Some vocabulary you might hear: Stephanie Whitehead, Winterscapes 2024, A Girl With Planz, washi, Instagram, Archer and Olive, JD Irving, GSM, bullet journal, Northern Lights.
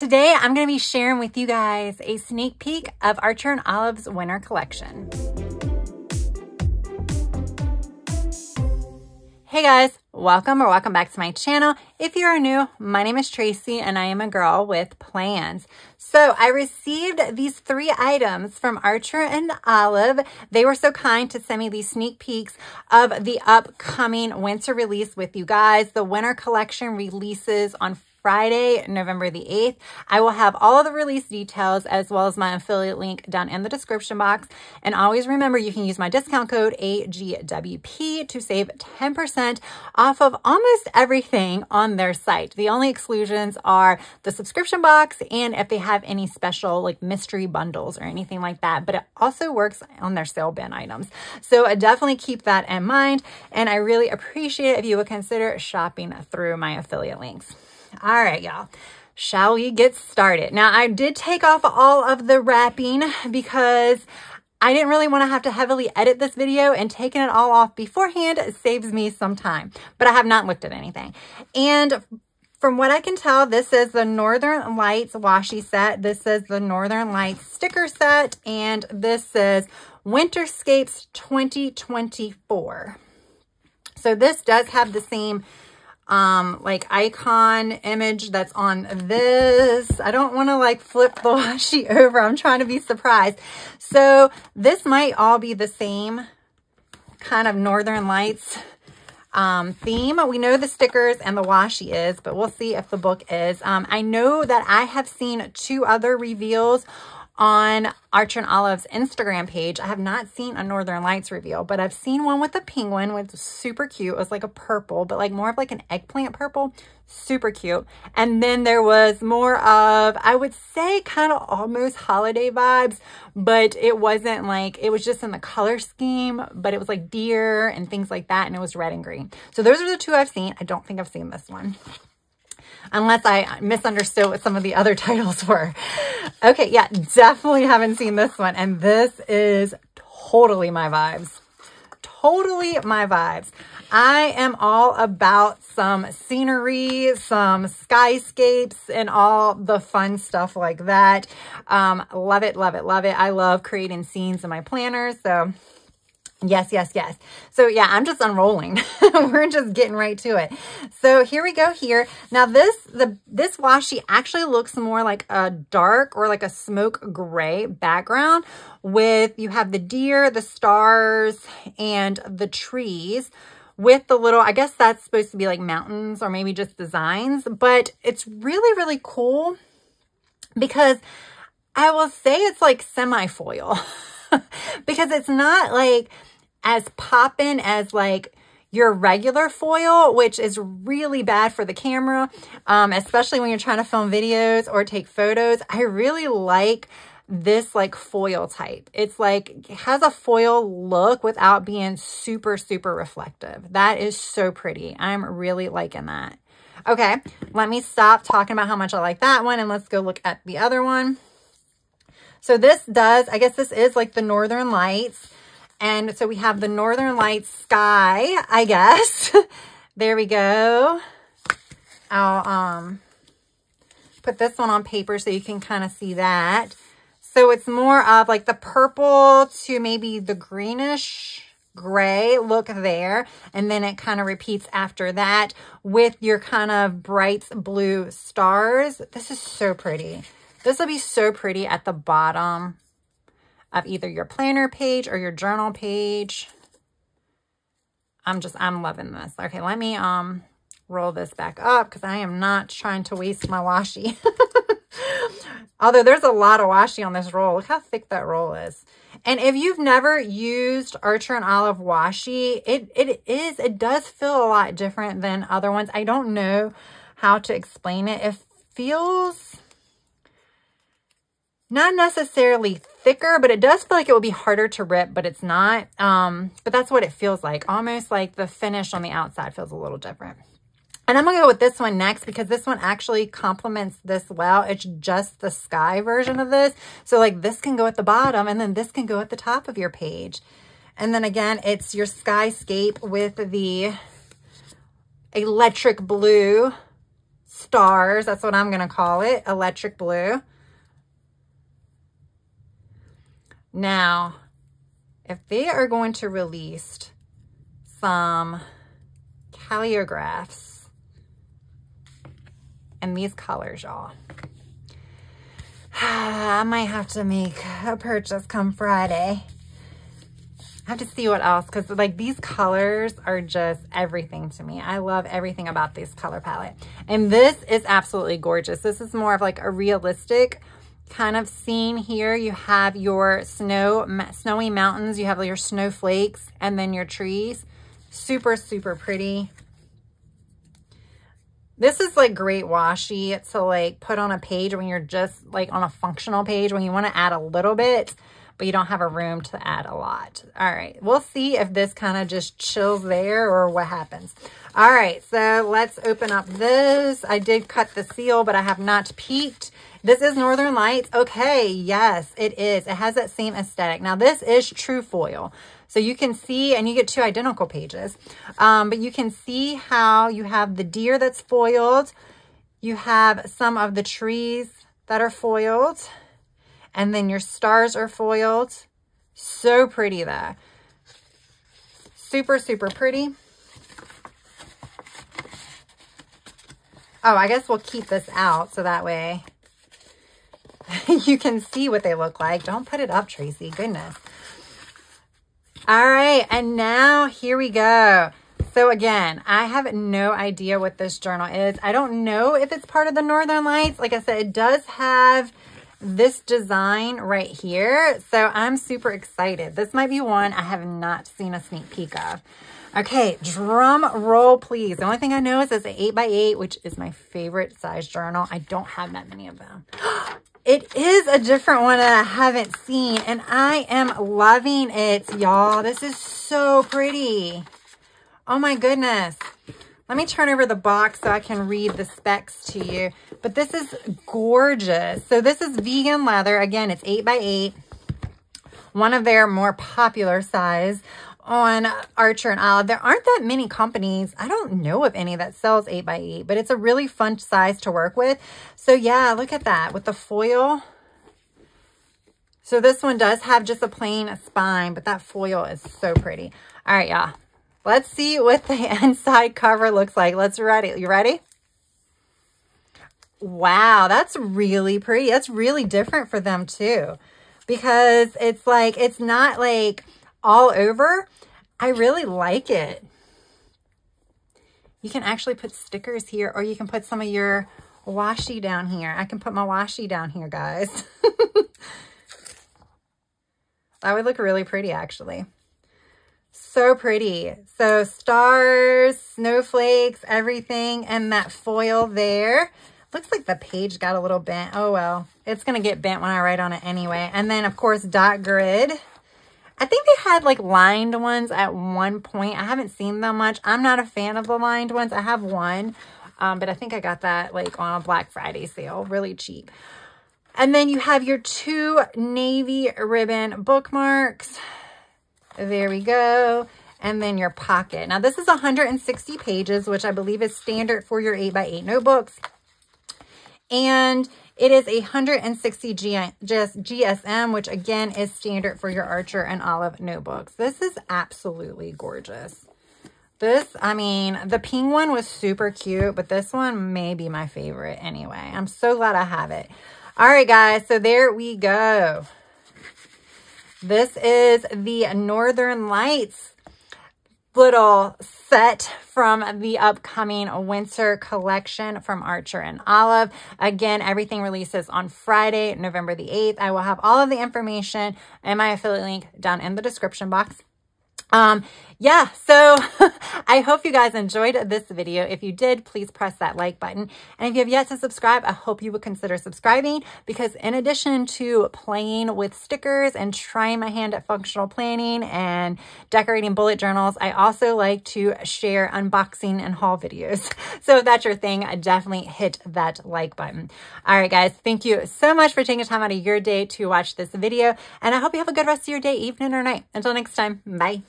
Today, I'm going to be sharing with you guys a sneak peek of Archer and Olive's winter collection. Hey guys, welcome back to my channel. If you are new, my name is Tracy and I am a girl with Planz. So I received these three items from Archer and Olive. They were so kind to send me these sneak peeks of the upcoming winter release with you guys. The winter collection releases on Friday, November the 8th. I will have all of the release details as well as my affiliate link down in the description box. And always remember, you can use my discount code AGWP to save 10% off of almost everything on their site. The only exclusions are the subscription box and if they have any special like mystery bundles or anything like that, but it also works on their sale bin items. So definitely keep that in mind. And I really appreciate it if you would consider shopping through my affiliate links. All right, y'all, shall we get started? Now, I did take off all of the wrapping because I didn't really want to have to heavily edit this video, and taking it all off beforehand saves me some time, but I have not looked at anything. And from what I can tell, this is the Northern Lights washi set. This is the Northern Lights sticker set, and this is Winterscapes 2024. So this does have the same like icon image that's on this. I don't want to like flip the washi over. I'm trying to be surprised. So this might all be the same kind of Northern Lights theme. We know the stickers and the washi is, but we'll see if the book is. I know that I have seen two other reveals on Archer and Olive's Instagram page. I have not seen a Northern Lights reveal, but I've seen one with a penguin, which was super cute. It was like a purple, but like more of like an eggplant purple. Super cute. And then there was more of, I would say, kind of almost holiday vibes, but it wasn't like, it was just in the color scheme, but it was like deer and things like that, and it was red and green. So those are the two I've seen. I don't think I've seen this one, unless I misunderstood what some of the other titles were. Okay, yeah, definitely haven't seen this one. And this is totally my vibes. Totally my vibes. I am all about some scenery, some skyscapes, and all the fun stuff like that. Love it, love it, love it. I love creating scenes in my planner, so yes, yes, yes. So yeah, I'm just unrolling. We're just getting right to it. So here we go here. Now this washi actually looks more like a dark or like a smoke gray background with, you have the deer, the stars, and the trees with the little, I guess that's supposed to be like mountains or maybe just designs, but it's really, really cool because I will say it's like semi-foil. Because it's not like as poppin' as like your regular foil, which is really bad for the camera, especially when you're trying to film videos or take photos. I really like this like foil type. It's like, it has a foil look without being super, super reflective. That is so pretty. I'm really liking that. Okay, let me stop talking about how much I like that one and let's go look at the other one. So this does, I guess this is like the Northern Lights. And so we have the Northern Lights sky, I guess. There we go. I'll put this one on paper so you can kind of see that. So it's more of like the purple to maybe the greenish gray look there. And then it kind of repeats after that with your kind of bright blue stars. This is so pretty. This will be so pretty at the bottom of either your planner page or your journal page. I'm loving this. Okay, let me roll this back up because I am not trying to waste my washi. Although there's a lot of washi on this roll. Look how thick that roll is. And if you've never used Archer and Olive washi, it does feel a lot different than other ones. I don't know how to explain it. It feels not necessarily thicker, but it does feel like it would be harder to rip, but it's not. But that's what it feels like. Almost like the finish on the outside feels a little different. And I'm going to go with this one next because this one actually complements this well. It's just the sky version of this. So like this can go at the bottom and then this can go at the top of your page. And then again, it's your skyscape with the electric blue stars. That's what I'm going to call it, electric blue. Now, if they are going to release some calligraphs and these colors, y'all, I might have to make a purchase come Friday. I have to see what else, because like these colors are just everything to me. I love everything about this color palette. And this is absolutely gorgeous. This is more of like a realistic kind of scene here. You have your snowy mountains, you have your snowflakes, and then your trees. Super, super pretty. This is like great washi to like put on a page when you're just like on a functional page, when you want to add a little bit, but you don't have a room to add a lot. All right, we'll see if this kind of just chills there or what happens. All right, so let's open up this. I did cut the seal, but I have not peeked. This is Northern Lights. Okay, yes, it is. It has that same aesthetic. Now this is true foil. So you can see, and you get two identical pages, but you can see how you have the deer that's foiled. You have some of the trees that are foiled, and then your stars are foiled. So pretty though. Super, super pretty. Oh, I guess we'll keep this out so that way you can see what they look like. Don't put it up, Tracy, goodness. All right, and now here we go. So again, I have no idea what this journal is. I don't know if it's part of the Northern Lights. Like I said, it does have this design right here. So I'm super excited. This might be one I have not seen a sneak peek of. Okay, drum roll, please. The only thing I know is it's an 8x8, which is my favorite size journal. I don't have that many of them. It is a different one that I haven't seen, and I am loving it, y'all. This is so pretty. Oh my goodness. Let me turn over the box so I can read the specs to you. But this is gorgeous. So this is vegan leather. Again, it's 8x8. One of their more popular size on Archer and Olive. There aren't that many companies. I don't know of any that sells 8x8, but it's a really fun size to work with. So yeah, look at that with the foil. So this one does have just a plain spine, but that foil is so pretty. All right, y'all. Let's see what the inside cover looks like. Let's write it. You ready? Wow, that's really pretty. That's really different for them too, because it's like, it's not like all over. I really like it. You can actually put stickers here, or you can put some of your washi down here. I can put my washi down here, guys. That would look really pretty, actually. So pretty. So stars, snowflakes, everything, and that foil there. Looks like the page got a little bent. Oh, well. It's going to get bent when I write on it anyway. And then, of course, dot grid. I think they had like lined ones at one point. I haven't seen them much. I'm not a fan of the lined ones. I have one, but I think I got that like on a Black Friday sale, really cheap. And then you have your two navy ribbon bookmarks. There we go. And then your pocket. Now this is 160 pages, which I believe is standard for your 8x8 notebooks. And it is 160 GSM, which again is standard for your Archer and Olive notebooks. This is absolutely gorgeous. This, I mean, the pink one was super cute, but this one may be my favorite anyway. I'm so glad I have it. All right, guys, so there we go. This is the Northern Lights little set from the upcoming winter collection from Archer and Olive. Again, everything releases on Friday, November the 8th. I will have all of the information and my affiliate link down in the description box. Yeah, so I hope you guys enjoyed this video. If you did, please press that like button. And if you have yet to subscribe, I hope you would consider subscribing, because in addition to playing with stickers and trying my hand at functional planning and decorating bullet journals, I also like to share unboxing and haul videos. So if that's your thing, definitely hit that like button. All right, guys, thank you so much for taking time out of your day to watch this video. And I hope you have a good rest of your day, evening, or night. Until next time, bye.